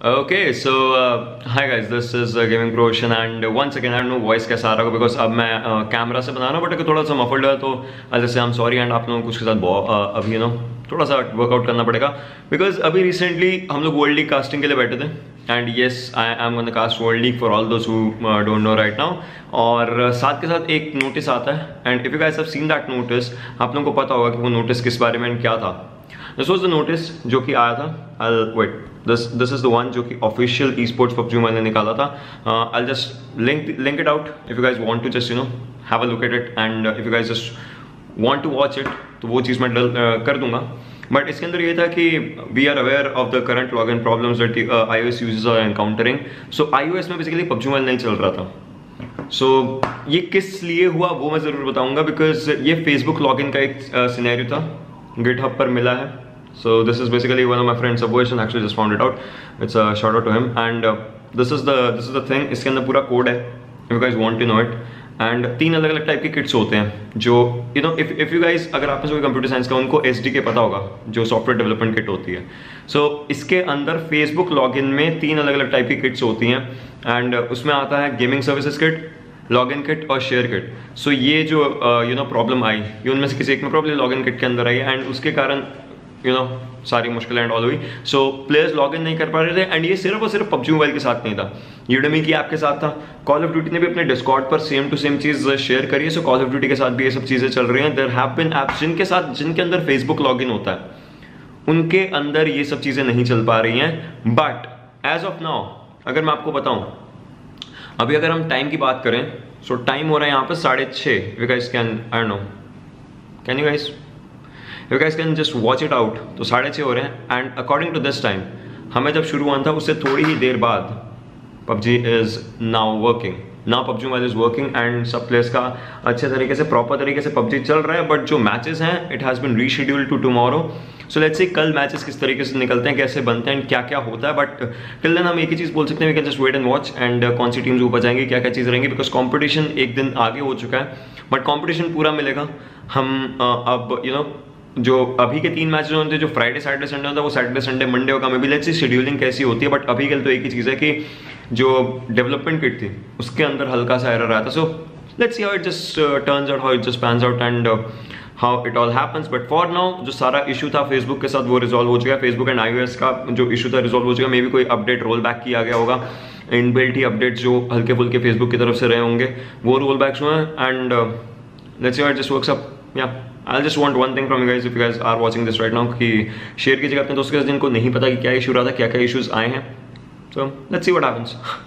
Okay, so hi guys, this is Gaming Pro Ocean and once again I don't know voice कैसा आ रहा होगा because अब मैं camera से बना रहा हूँ बट थोड़ा सा मफल्ड है तो जैसे आई एम सॉरी एंड आप लोगों को उसके साथ अब यू नो थोड़ा सा वर्कआउट करना पड़ेगा बिकॉज अभी रिसेंटली हम लोग वर्ल्ड लीग कास्टिंग के लिए बैठे थे and yes I am gonna cast world league for all those who don't know right now और साथ के साथ एक नोटिस आता है and if you guys have seen that notice आप लोगों को पता होगा कि वो नोटिस किस बारे में क्या था. This was the notice जो कि आया था. I'll wait. This is the one जो कि official esports PUBG Mobile ने निकाला था. I'll just link it out if you guys want to just you know have a look at it and if you guys just want to watch it तो वो चीज़ मैं कर दूंगा. But इसके अंदर ये था कि we are aware of the current login problems that iOS users are encountering. So iOS में basically PUBG Mobile नहीं चल रहा था. So ये किस लिए हुआ वो मैं ज़रूर बताऊंगा because ये Facebook login का एक scenario था. GitHub पर मिला है. So this is basically one of my friends Subversion actually just found it out. It's a shout out to him and this is the thing. इसके अंदर पूरा कोड है if you guys want to know it and तीन अलग अलग type के kits होते हैं जो you know if you guys अगर आप में से कोई कंप्यूटर साइंस का उनको SDK पता होगा जो सॉफ्टवेयर डेवलपमेंट किट होती है. So इसके अंदर Facebook लॉगिन में तीन अलग अलग टाइप की किट्स होती हैं एंड उसमें आता है gaming services kit, login kit और शेयर किट. सो ये जो यू नो प्रॉब्लम आई ये उनमें से किसी एक में प्रॉब्लम लॉगिन किट के अंदर आई एंड उसके कारण यू नो सारी मुश्किलें एंड ऑल हुई. सो प्लेयर्स लॉगिन नहीं कर पा रहे थे एंड ये सिर्फ और सिर्फ PUBG मोबाइल के साथ नहीं था, यूडेमी की ऐप के साथ था. कॉल ऑफ ड्यूटी ने भी अपने डिस्कॉर्ड पर सेम टू सेम चीज़ शेयर करी है. सो कॉल ऑफ ड्यूटी के साथ भी ये सब चीज़ें चल रही हैं. देयर हैव बीन ऐप्स जिनके अंदर फेसबुक लॉगिन होता है उनके अंदर ये सब चीज़ें नहीं चल पा रही हैं. बट एज ऑफ नाउ अगर मैं आपको बताऊँ अभी अगर हम टाइम की बात करें सो टाइम हो रहा है यहाँ पर 6:30. You guys can I don't know can you guys can just watch it out. तो 6:30 हो रहे हैं and according to this time हमें जब शुरू हुआ था उससे थोड़ी ही देर बाद PUBG is now working. Now PUBG mobile is working and सब प्लेयर्स का अच्छे तरीके से प्रॉपर तरीके से PUBG चल रहा है. बट जो मैचेस हैं it has been rescheduled to tomorrow. So let's see कल मैचेस किस तरीके से निकलते हैं, कैसे बनते हैं, क्या क्या होता है. बट टिल देन हम एक ही चीज़ बोल सकते हैं, we can just wait and watch and कौन सी टीम्स ऊपर जाएंगी, क्या क्या चीज़ रहेंगी बिकॉज कॉम्पिटिशन एक दिन आगे हो चुका है. बट कॉम्पिटिशन पूरा मिलेगा. हम अब यू नो जो अभी के तीन मैचेस होते हैं जो फ्राइडे सैटरडे संडे होता है वो सैटरडे संडे मंडे होगा may be. Let's see scheduling कैसी होती है. बट अभी के लिए तो एक ही चीज़ है कि जो डेवलपमेंट किट थी उसके अंदर हल्का सा एरर आया था. So let's see how it just turns out, how it just pans out and how it all happens. But for now जो सारा इशू था फेसबुक के साथ वो रिजॉल्व हो चुका है. फेसबुक एंड iOS का जो इशू था रिजॉल्व हो चुका है. मे बी कोई अपडेट रोल बैक किया गया होगा, इनबिल्ट ही अपडेट जो हल्के फुल्के फेसबुक की तरफ से रहे होंगे वो रोल बैक्स हुए हैं. And let's see how it just works up. या I just want one thing from you guys if you guys are watching this right now कि शेयर कीजिएगा अपने दोस्तों के साथ जिनको नहीं पता कि क्या इशू रहा था, क्या क्या इशूज़ आए हैं. So let's see what happens.